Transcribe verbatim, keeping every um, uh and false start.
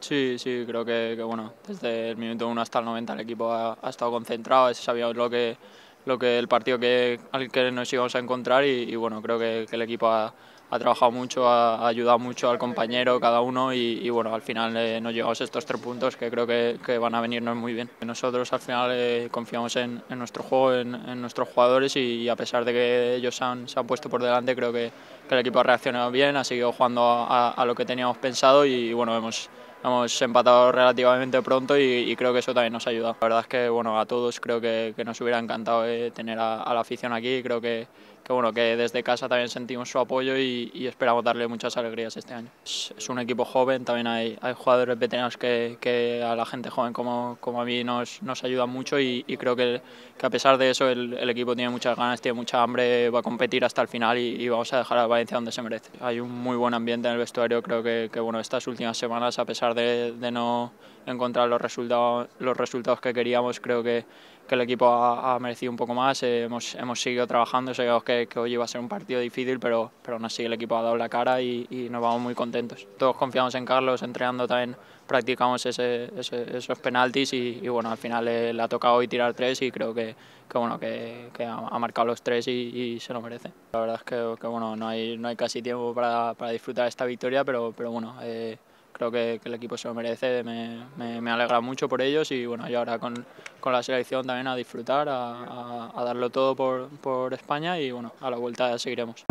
Sí, sí, creo que, que bueno, desde el minuto uno hasta el noventa el equipo ha, ha estado concentrado, sabíamos lo que, lo que el partido que, al que nos íbamos a encontrar y, y bueno, creo que, que el equipo ha, ha trabajado mucho, ha, ha ayudado mucho al compañero, cada uno y, y bueno, al final eh, nos llevamos estos tres puntos que creo que, que van a venirnos muy bien. Nosotros al final eh, confiamos en, en nuestro juego, en, en nuestros jugadores y, y a pesar de que ellos se han, se han puesto por delante, creo que, que el equipo ha reaccionado bien, ha seguido jugando a, a, a lo que teníamos pensado y, y bueno, hemos... Hemos empatado relativamente pronto y, y creo que eso también nos ha ayudado. La verdad es que bueno, a todos creo que, que nos hubiera encantado eh, tener a, a la afición aquí. Creo que, que, bueno, que desde casa también sentimos su apoyo y, y esperamos darle muchas alegrías este año. Es, es un equipo joven, también hay, hay jugadores veteranos que, que a la gente joven como, como a mí nos, nos ayudan mucho y, y creo que, que a pesar de eso el, el equipo tiene muchas ganas, tiene mucha hambre, va a competir hasta el final y, y vamos a dejar a Valencia donde se merece. Hay un muy buen ambiente en el vestuario, creo que, que bueno, estas últimas semanas, a pesar De, de no encontrar los resultados, los resultados que queríamos, creo que, que el equipo ha, ha merecido un poco más, eh, hemos, hemos seguido trabajando, sabíamos que, que hoy iba a ser un partido difícil, pero, pero aún así el equipo ha dado la cara y, y nos vamos muy contentos. Todos confiamos en Carlos, entrenando también practicamos ese, ese, esos penaltis y, y bueno, al final eh, le ha tocado hoy tirar tres y creo que, que, bueno, que, que ha marcado los tres y, y se lo merece. La verdad es que, que bueno, no hay, no hay casi tiempo para, para disfrutar esta victoria, pero, pero bueno, eh, creo que, que el equipo se lo merece, me, me, me alegra mucho por ellos y bueno, yo ahora con, con la selección también a disfrutar, a, a, a darlo todo por, por España y bueno, a la vuelta seguiremos.